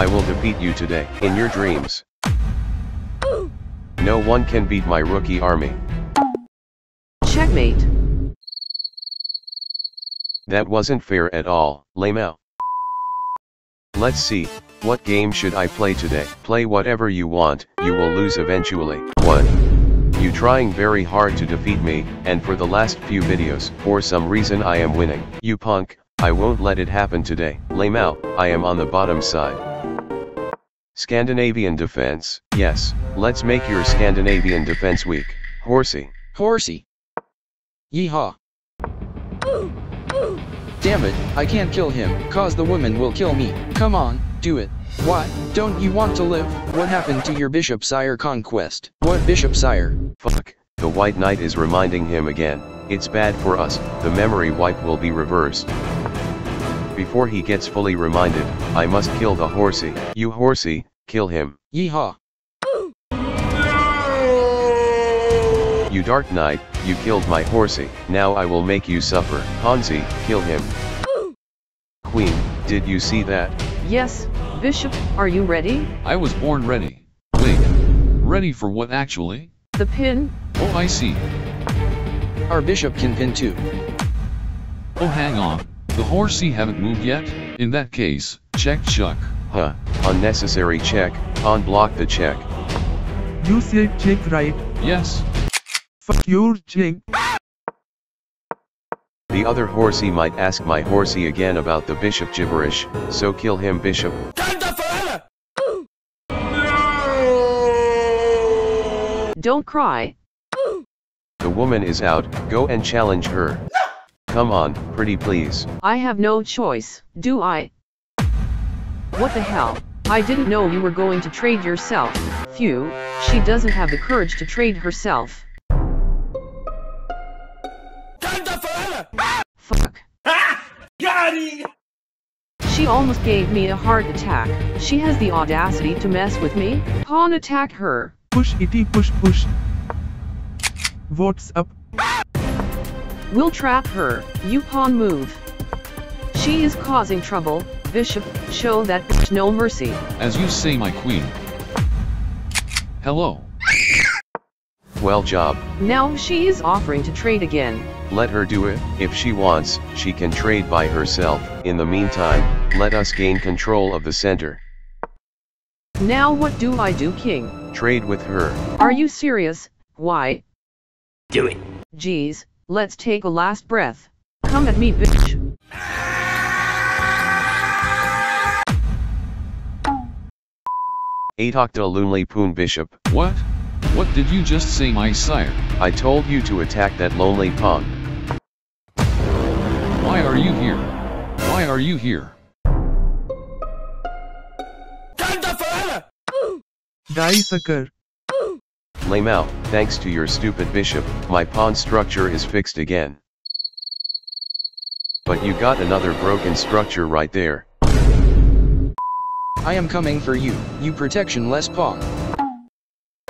I will defeat you today. In your dreams. No one can beat my rookie army. Checkmate. That wasn't fair at all, lame out. Let's see, what game should I play today? Play whatever you want, you will lose eventually. 1. You trying very hard to defeat me, and for the last few videos, for some reason I am winning. You punk, I won't let it happen today. Lame out, I am on the bottom side. Scandinavian defense. Yes, let's make your Scandinavian defense weak. Horsey. Horsey. Yeehaw. Damn it, I can't kill him, cause the woman will kill me. Come on, do it. Why, don't you want to live? What happened to your Bishop Sire conquest? What Bishop Sire? Fuck, the White Knight is reminding him again. It's bad for us, the memory wipe will be reversed. Before he gets fully reminded, I must kill the horsey. You horsey, kill him. Yeehaw. You Dark Knight, you killed my horsey. Now I will make you suffer. Hansi, kill him. Queen, did you see that? Yes, Bishop, are you ready? I was born ready. Wait, ready for what actually? The pin. Oh, I see. Our Bishop can pin too. Oh, hang on. The horsey haven't moved yet? In that case, check Chuck. Huh, unnecessary check, unblock the check. You said check, right? Yes. The other horsey might ask my horsey again about the bishop gibberish, so kill him, bishop. Don't cry. The woman is out, go and challenge her. No! Come on, pretty please. I have no choice, do I? What the hell? I didn't know you were going to trade yourself. Phew, she doesn't have the courage to trade herself. Fuck. She almost gave me a heart attack. She has the audacity to mess with me. Pawn attack her. Push itty push push. What's up? We'll trap her. You pawn move. She is causing trouble. Bishop, show that bitch no mercy. As you say, my queen. Hello. Well job. Now she is offering to trade again. Let her do it. If she wants, she can trade by herself. In the meantime, let us gain control of the center. Now what do I do, king? Trade with her. Are you serious? Why? Do it. Jeez, let's take a last breath. Come at me, bitch. Atocta Poon Bishop. What? What did you just say, my sire? I told you to attack that lonely punk. Why are you here? Why are you here? Die, sucker. Lame out, thanks to your stupid bishop, my pawn structure is fixed again. But you got another broken structure right there. I am coming for you, you protectionless pawn.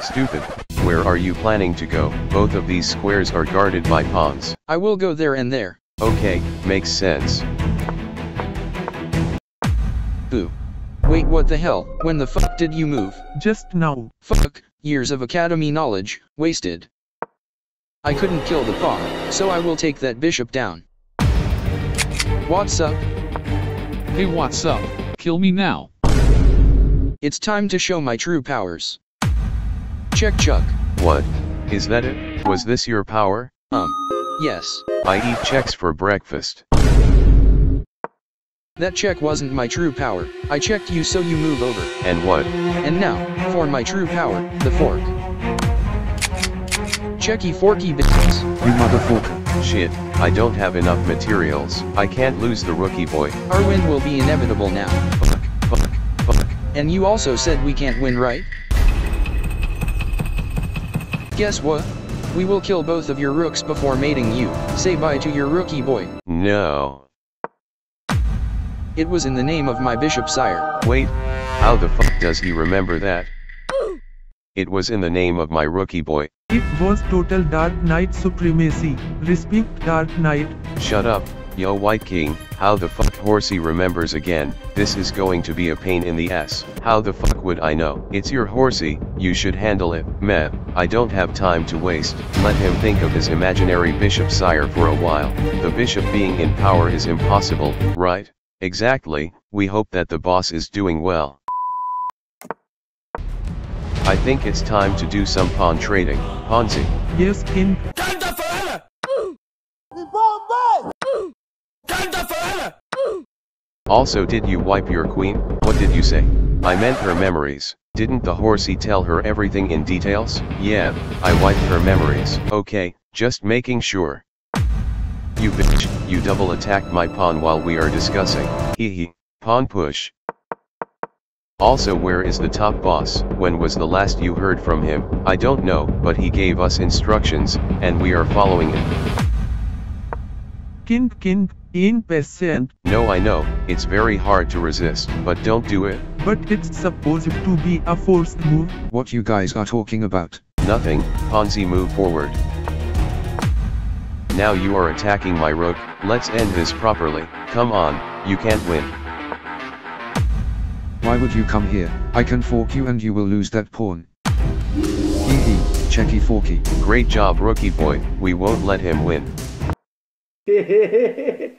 Stupid. Where are you planning to go? Both of these squares are guarded by pawns. I will go there and there. Okay, makes sense. Boo. Wait, what the hell? When the fuck did you move? Just now. Fuck, years of academy knowledge, wasted. I couldn't kill the pawn, so I will take that bishop down. What's up? Hey, what's up? Kill me now. It's time to show my true powers. Check Chuck. What? Is that it? Was this your power? Yes. I eat checks for breakfast. That check wasn't my true power. I checked you so you move over. And what? And now, for my true power, the fork. Checky forky business. You motherfucker. Shit, I don't have enough materials. I can't lose the rookie boy. Our win will be inevitable now. Fuck, fuck, fuck. And you also said we can't win, right? Guess what? We will kill both of your rooks before mating you. Say bye to your rookie boy. No. It was in the name of my bishop sire. Wait, how the fuck does he remember that? It was in the name of my rookie boy. It was total Dark Knight supremacy. Respect Dark Knight. Shut up, Yo White King, how the fuck Horsey remembers again, this is going to be a pain in the ass. How the fuck would I know? It's your Horsey, you should handle it. Meh, I don't have time to waste. Let him think of his imaginary bishop sire for a while. The bishop being in power is impossible, right? Exactly, we hope that the boss is doing well. I think it's time to do some pawn trading. Ponzi. Yes, King. Thunder forever! Thunder forever! Also, did you wipe your queen? What did you say? I meant her memories. Didn't the Horsey tell her everything in details? Yeah, I wiped her memories. Okay, just making sure. You bitch, you double attacked my pawn while we are discussing. Hehe. Pawn push. Also, where is the top boss? When was the last you heard from him? I don't know, but he gave us instructions, and we are following it. King, impatient. No, I know, it's very hard to resist, but don't do it. But it's supposed to be a forced move. What you guys are talking about? Nothing. Ponzi, move forward. Now you are attacking my rook. Let's end this properly. Come on, you can't win. Why would you come here? I can fork you and you will lose that pawn. Hee hee, checky forky. Great job, rookie boy. We won't let him win. Hey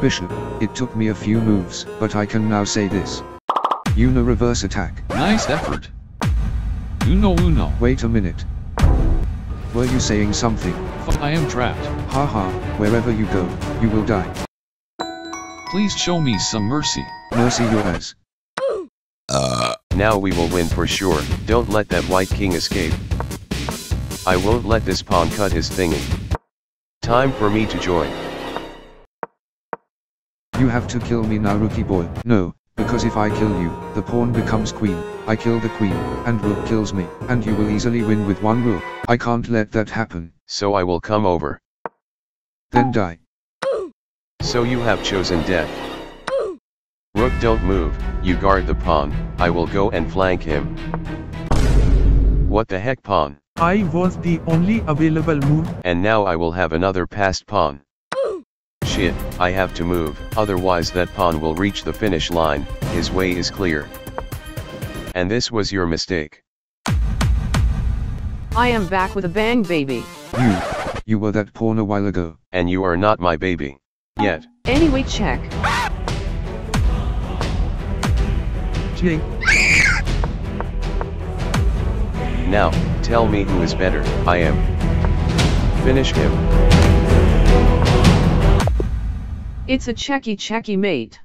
bishop, it took me a few moves, but I can now say this. Una reverse attack. Nice effort. Uno. Wait a minute. Were you saying something? I am trapped. Haha, wherever you go, you will die. Please show me some mercy. Mercy yours. Now we will win for sure. Don't let that White King escape. I won't let this pawn cut his thingy. Time for me to join. You have to kill me now, rookie boy. No, because if I kill you, the pawn becomes queen. I kill the queen, and rook kills me, and you will easily win with one rook. I can't let that happen. So I will come over. Then die. So you have chosen death. Rook, don't move, you guard the pawn, I will go and flank him. What the heck, pawn? I was the only available move. And now I will have another passed pawn. Shit, I have to move, otherwise that pawn will reach the finish line, his way is clear. And this was your mistake. I am back with a bang, baby. You were that pawn a while ago. And you are not my baby. Yet. Anyway, check. Check. Now, tell me who is better. I am. Finish him. It's a checky mate.